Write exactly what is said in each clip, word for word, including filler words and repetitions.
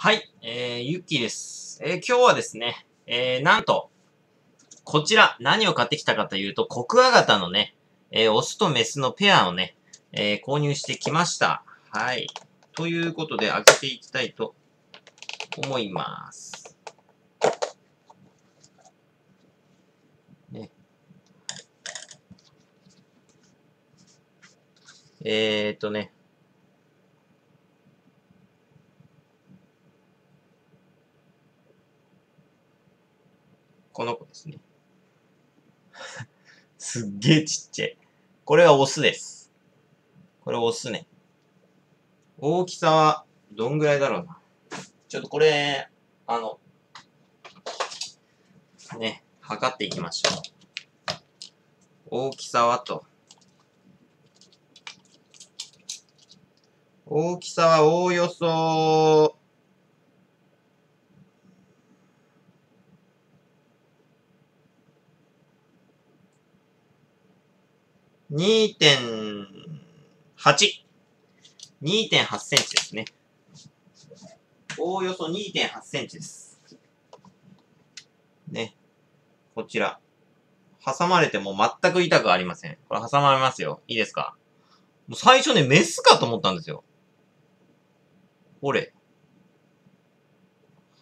はい、えー、ゆっきーです。えー、今日はですね、えー、なんと、こちら、何を買ってきたかというと、コクワガタのね、えー、オスとメスのペアをね、えー、購入してきました。はい。ということで、開けていきたいと思います。ね。えーっとね、この子ですね。すっげえちっちゃい。これはオスです。これオスね。大きさはどんぐらいだろうな。ちょっとこれ、あの、ね、測っていきましょう。大きさはと。大きさはおおよそ、にてんはち。にてんはちセンチですね。おおよそ にてんはちセンチです。ね。こちら。挟まれても全く痛くありません。これ挟まれますよ。いいですか？もう最初ね、メスかと思ったんですよ。これ。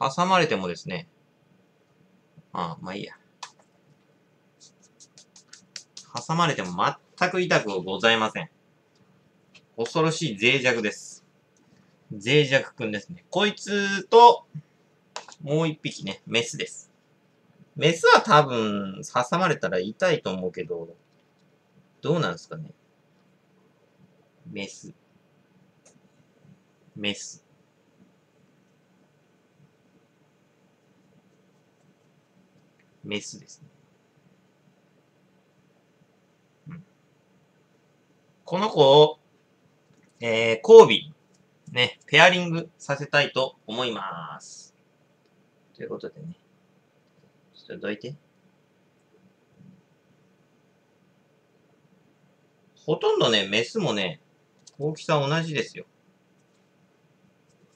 挟まれてもですね。ああ、まあいいや。挟まれても全く痛くございません。恐ろしい脆弱です。脆弱くんですね。こいつと、もう一匹ね、メスです。メスは多分、挟まれたら痛いと思うけど、どうなんですかね。メス。メス。メスですね。この子を、えー、交尾、ね、ペアリングさせたいと思います。ということでね。ちょっとどいて。ほとんどね、メスもね、大きさ同じですよ。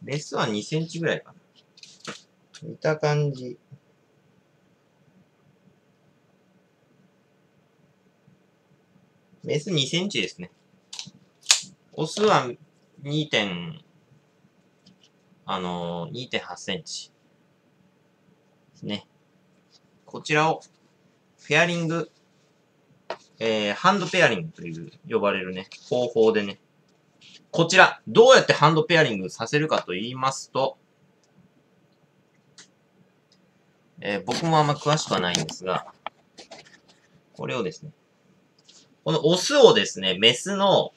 メスはにセンチぐらいかな。見た感じ。メスにセンチですね。オスは にてんはちセンチですね。こちらをペアリング、えー、ハンドペアリングという呼ばれるね、方法でね。こちら、どうやってハンドペアリングさせるかと言いますと、えー、僕もあんま詳しくはないんですが、これをですね、このオスをですね、メスの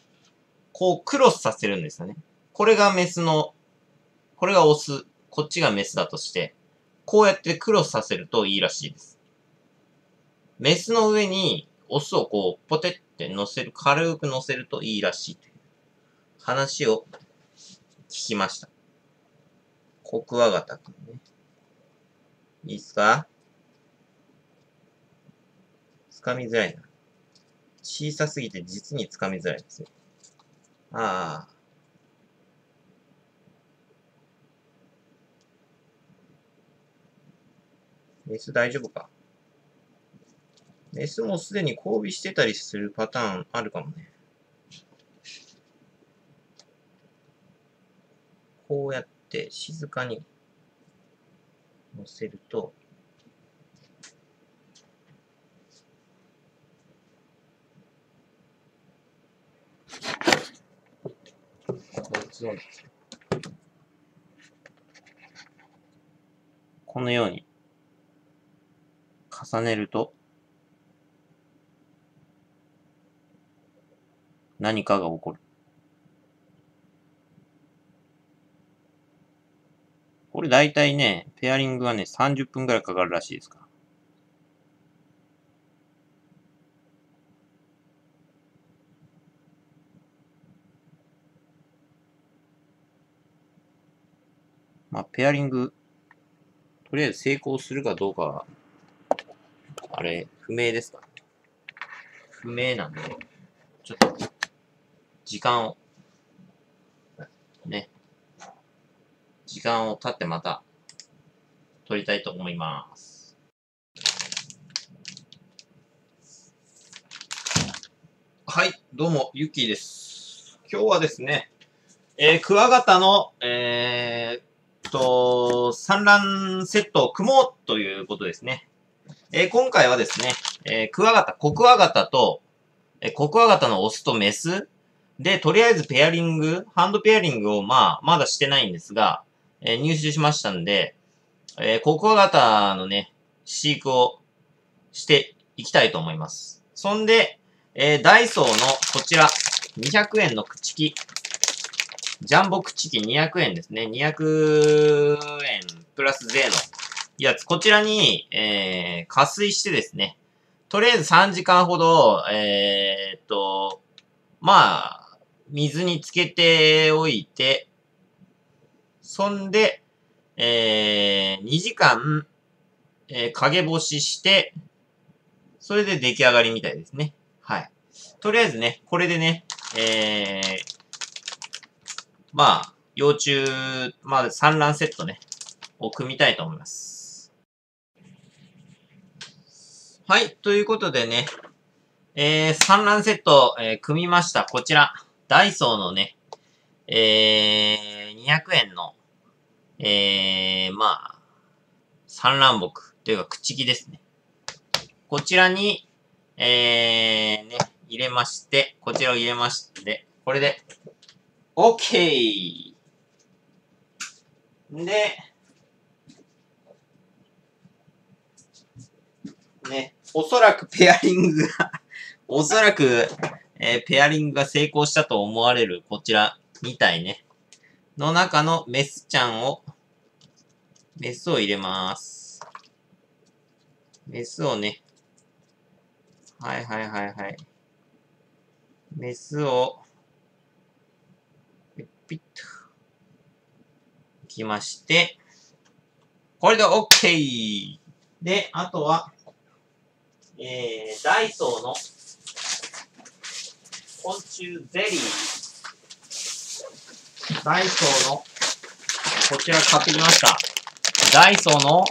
こう、クロスさせるんですよね。これがメスの、これがオス、こっちがメスだとして、こうやってクロスさせるといいらしいです。メスの上に、オスをこう、ポテって乗せる、軽く乗せるといいらしいという話を聞きました。コクワガタくんね。いいっすか？掴みづらいな。小さすぎて実に掴みづらいですね。ああ。メス大丈夫か？メスもすでに交尾してたりするパターンあるかもね。こうやって静かに乗せると、このように重ねると何かが起こる。これだいたいね、ペアリングはね、さんじゅっぷんぐらいかかるらしいですから。まあ、ペアリング、とりあえず成功するかどうかは、あれ、不明ですか？不明なんで、ちょっと、時間を、ね、時間を経ってまた撮りたいと思います。はい、どうも、ゆっきーです。今日はですね、えー、クワガタの、えー、と、産卵セットを組もうということですね。えー、今回はですね、えー、クワガタ、コクワガタと、えー、コクワガタのオスとメスで、とりあえずペアリング、ハンドペアリングをまあ、まだしてないんですが、えー、入手しましたんで、えー、コクワガタのね、飼育をしていきたいと思います。そんで、えー、ダイソーのこちら、にひゃくえんの口木。ジャンボ口木にひゃくえんですね。にひゃくえんプラス税のやつ。こちらに、えー、加水してですね。とりあえずさんじかんほど、えー、っと、まあ、水につけておいて、そんで、えー、にじかん、えー、陰干しして、それで出来上がりみたいですね。はい。とりあえずね、これでね、えー、まあ、幼虫、まあ、産卵セットね、を組みたいと思います。はい。ということでね、えー、産卵セット、えー、組みました。こちら、ダイソーのね、えー、にひゃくえんの、えー、まあ、産卵木、というか、口木ですね。こちらに、えー、ね、入れまして、こちらを入れまして、これで、OK！ で、ね、おそらくペアリングが、おそらく、えー、ペアリングが成功したと思われる、こちらにたいね、の中のメスちゃんを、メスを入れます。メスをね、はいはいはいはい。メスを、ピッと、いきまして、これで OK！ で、あとは、えー、ダイソーの昆虫ゼリー。ダイソーの、こちら買ってきました。ダイソーの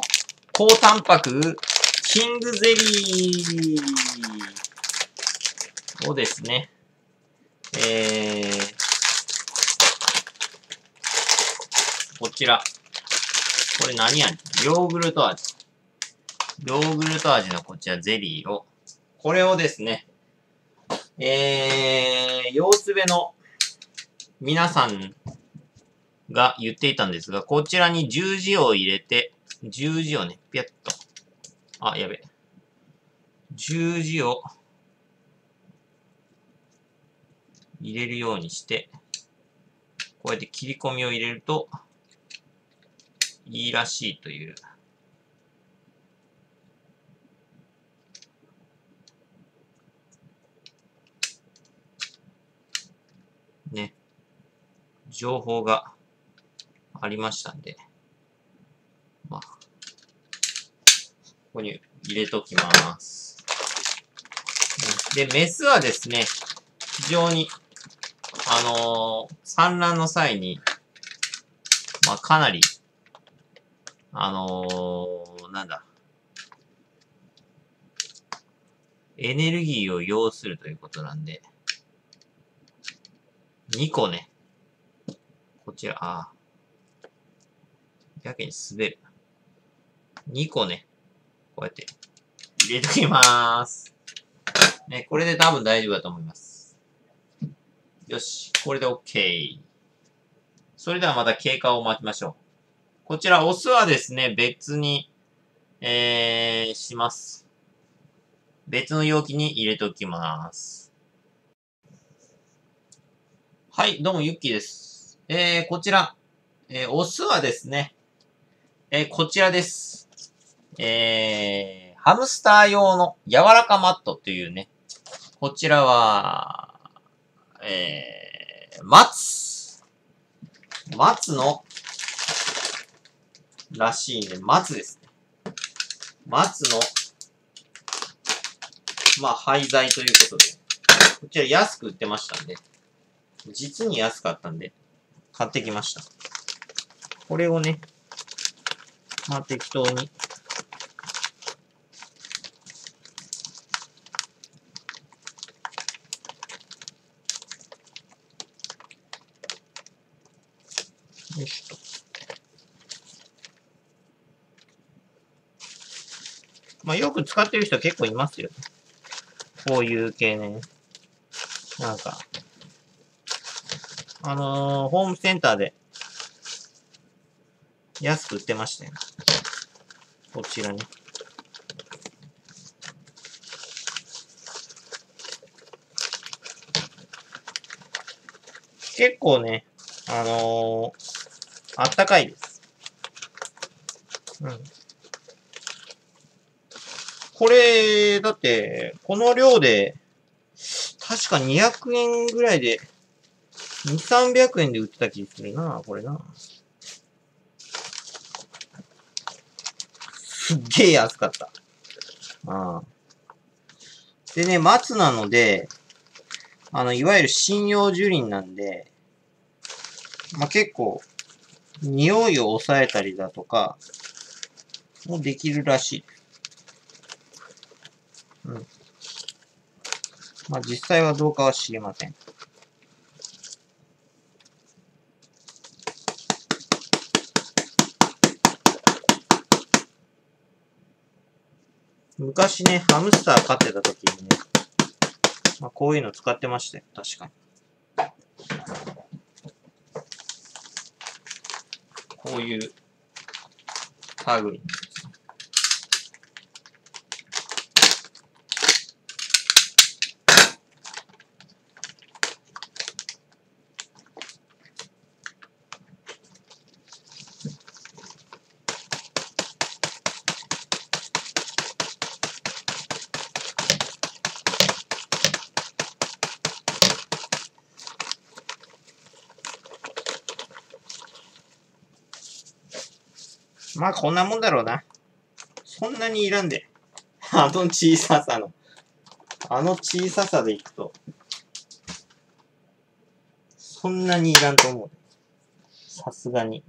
高タンパク、キングゼリーをですね、えー、こちら、これ何味？ヨーグルト味。ヨーグルト味のこちらゼリーを、これをですね、えー、ようつべの皆さんが言っていたんですが、こちらに十字を入れて、十字をね、ぴゃっと。あ、やべ。十字を入れるようにして、こうやって切り込みを入れるといいらしいという。ね。情報がありましたんで。まあここに入れときます。で、メスはですね、非常に、あのー、産卵の際に、まあ、かなり、あのー、なんだ、エネルギーを要するということなんで、にこね、こちら、ああ、やけに滑る。にこね、こうやって入れときまーす。ね、これで多分大丈夫だと思います。よし、これで OK。それではまた経過を待ちましょう。こちら、オスはですね、別に、えー、します。別の容器に入れておきます。はい、どうも、ゆっきーです。えー、こちら、えー、オスはですね、えー、こちらです。えー、ハムスター用の柔らかマットというね、こちらは、えー、松。松の、らしいんで、松ですね。松の、まあ、廃材ということで、こちら安く売ってましたんで、実に安かったんで、買ってきました。これをね、まあ適当によしと。まあよく使ってる人結構いますよね。こういう系ね。なんか、あのー、ホームセンターで安く売ってましたよね。こちらに。結構ね、あのー、あったかいです。うん。これ、だって、この量で、確かにひゃくえんぐらいで、にひゃく、さんびゃくえんで売ってた気するな、これな。すっげえ安かった。ああ。でね、松なので、あの、いわゆる針葉樹林なんで、まあ、結構、匂いを抑えたりだとか、もできるらしい。うん。まあ、実際はどうかは知りません。昔ね、ハムスター飼ってた時にね、まあ、こういうの使ってましたよ、確かに。こういうタグに。まあこんなもんだろうな。そんなにいらんで。あの小ささの。あの小ささでいくと。そんなにいらんと思う。さすがに。